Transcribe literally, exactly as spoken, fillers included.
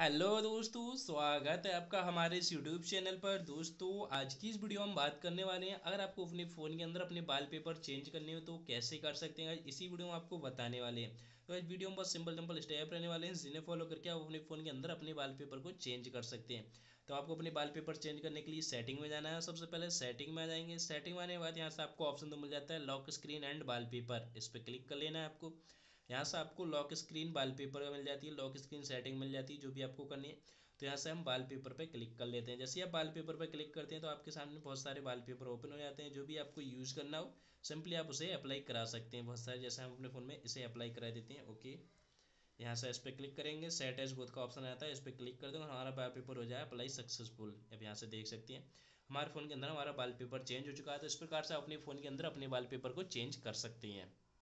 Hello दोस्तों, स्वागत है आपका हमारे इस यूट्यूब चैनल पर। दोस्तों आज की इस वीडियो में हम बात करने वाले हैं, अगर आपको अपने फ़ोन के अंदर अपने बाल पेपर चेंज करने हो तो कैसे कर सकते हैं। इसी वीडियो में आपको बताने वाले हैं। तो इस वीडियो में बहुत सिंपल सिंपल स्टेप रहने वाले हैं जिन्हें फॉलो करके आप अपने फ़ोन के अंदर अपने बाल पेपर को चेंज कर सकते हैं। तो आपको अपने बाल पेपर चेंज करने के लिए सेटिंग में जाना है। सबसे पहले सेटिंग में आ जाएंगे। सेटिंग में आने के बाद यहाँ से आपको ऑप्शन तो मिल जाता है lock screen and wallpaper, इस पर क्लिक कर लेना है। आपको यहाँ से आपको लॉक स्क्रीन बाल पेपर मिल जाती है, लॉक स्क्रीन सेटिंग मिल जाती है, जो भी आपको करनी है। तो यहाँ से हम बाल पेपर पर क्लिक कर लेते हैं। जैसे आप बाल पेपर पर क्लिक करते हैं तो आपके सामने बहुत सारे बाल पेपर ओपन हो जाते हैं। जो भी आपको यूज़ करना हो सिंपली आप उसे अप्लाई करा सकते हैं। बहुत सारे जैसे हम अपने फ़ोन में इसे अप्लाई करा देते हैं। ओके, यहाँ से इस पर क्लिक करेंगे, सेट एज बोथ का ऑप्शन आता है, इस पर क्लिक कर देंगे। हमारा बाल पेपर हो जाए अप्लाई सक्सेसफुल। अब यहाँ से देख सकते हैं हमारे फ़ोन के अंदर हमारा बाल पेपर चेंज हो चुका है। तो इस प्रकार से आप अपने फ़ोन के अंदर अपने बाल पेपर को चेंज कर सकते हैं।